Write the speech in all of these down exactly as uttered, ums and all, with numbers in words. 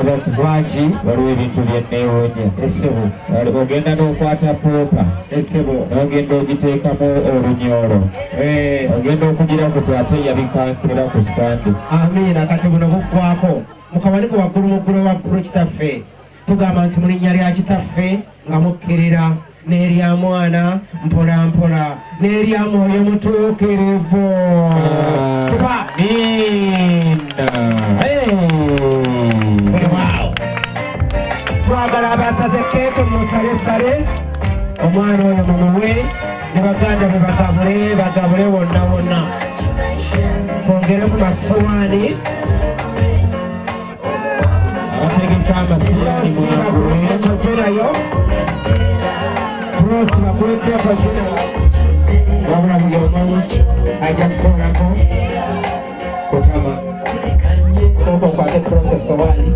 abakuwaji baruwe bintu byenneewonye esebo ogenda n'okwata poopa esebo n'ogenda ogiteekamu olunyoro ogenda okugira ku ate yabikankirira ku ssande amiina kati buno bukwako mukabani ku bakulu mukulu wa kitaffe tugamba nti mulinnya lya kitaffe nga mukkirira Neri ya mwana, mpora mpora Neri ya mwana mtu kerevo Tupa Minda Hey Wow Kwa barabasa zeke kumu sare sare Omwano ya mamawe Nibaganda nibagabure Bagabure wonna wonna Fongere kumasuwani Wategi mtama siya Nibagabure Chokera yo Prossy Utoni Wabula mjomoni Aja mfona ko Kutama Soko kwa te process wali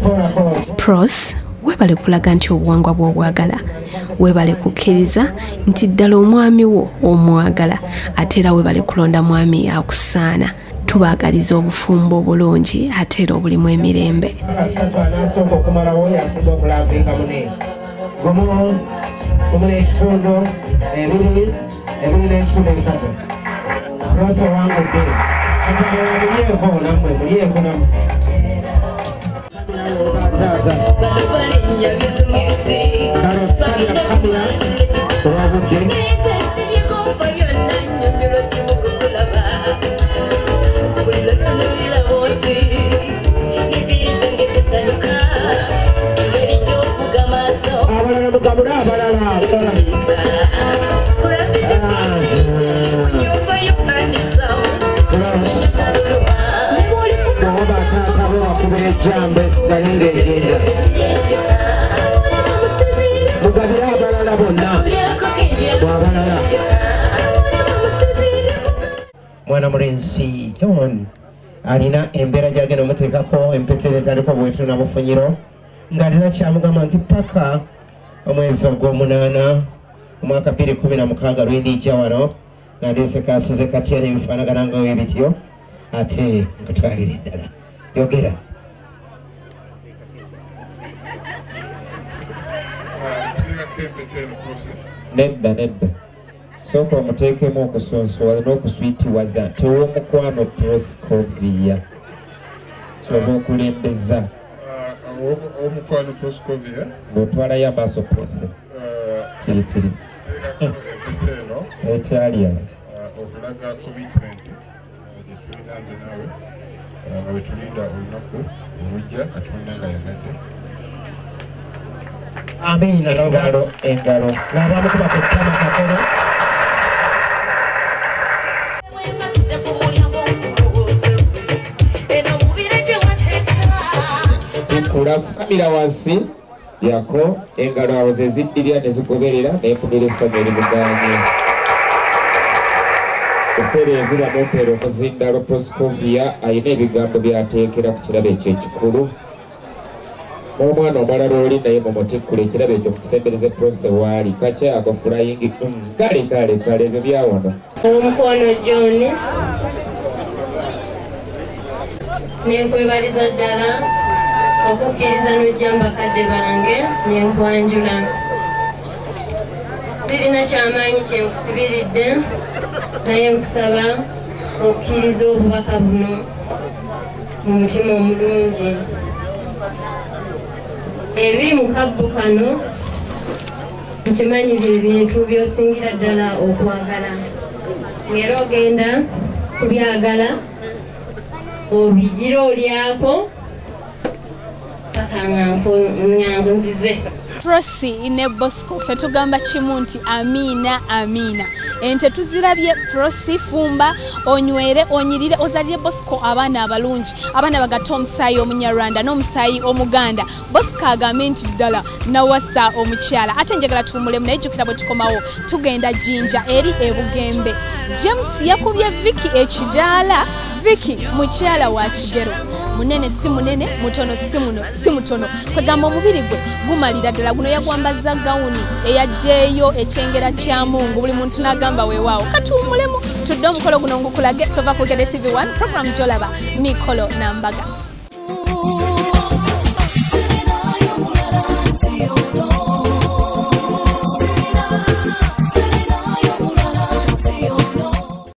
Mfona ko Prossy webale kulaga nti obuwangwa bw'owagala webale kukkiriza nti ddala omwami wo omwagala atera webale kulonda mwami akusaana tubagaliza obufumbo obulungi atera obulimu emirembe Come on, come on, extrudo, every every extrudo is such. Cross around the day. That's why we are going to go. We are going to. That's Mwana murenzi John alina embera jagenda mutekako empetereta aliko bwetu nabufunyiro ngalina kyamugamba nti paka omwezi ogw'omunaana omwaka bbiri kumi na mukaaga lwendijja wano nandese kasize katya n'ebifaanagana nga bwebityo ate nkutwalire ddala yogera nedda nedda sooka omuteekemu okusonsowala n'okuswitiwaza tew'omukwano Proskovia oba okulembeza omukwano Proskovia bw'otwalayo amaaso Prossy kiritiri ekyaliya okulaga commitment gyetulina nze naawe nga wetulinda olunaku olujja katonda nga yagadde Amina engaro engaro n'abamu kubakettama kakono nkulafu kamira wansi yako engaro awo ze ziddirya ne zigoberera n'empumira essanyu erimugaanye otere evira n'opeera omuzindalo Proskovia ayina ebigambo byateekera ku kirabo ekyo ekikulu Omwana omalala oli naye mumutikula ekirabo ekyo mukisembereze Prossy waali kakya ako flying kale kale kale ebyo byawano omukono John nenkwebaliza ddala okukkiriza n'ojja mu bakadde bange nenkwanjula sirina kyamaanyi kye nkusibiridde naye nkusaba okukkiriza obubaka buno mu mutima omulungi Ebiri mu kabbo kano nkimanyi ebintu by'osingira ddala okwagala era ogenda kubyagala obigira olyako paka nga nzize Prossy ne Bosco ffe tugamba kimu nti amina amina ente tuzirabye Prossy fumba onywere onyirire ozalire Bosco abaana abalungi abaana bagata omusaayi omunyarwanda n'omusaayi omuganda Bosco agambye nti ddala nawasa omukyala ate njagala tuwumulemu naye jjukira bwe tukomawo tugenda Jinja eri Ebugembe James yakubye Vicky ekidaala Vicky mukyala wa kigero munene si munene mutono si muno si mutono kwegamba omubiri gwe gumalira ddala guno yagwambaza gawuni eyajjeeyo ekyengera kya mungu buli muntu n'agamba weewaawo katuwumulemu tudde omukolo guno ngukulage tova ku T V one program gy'olaba Emikolo n'embaga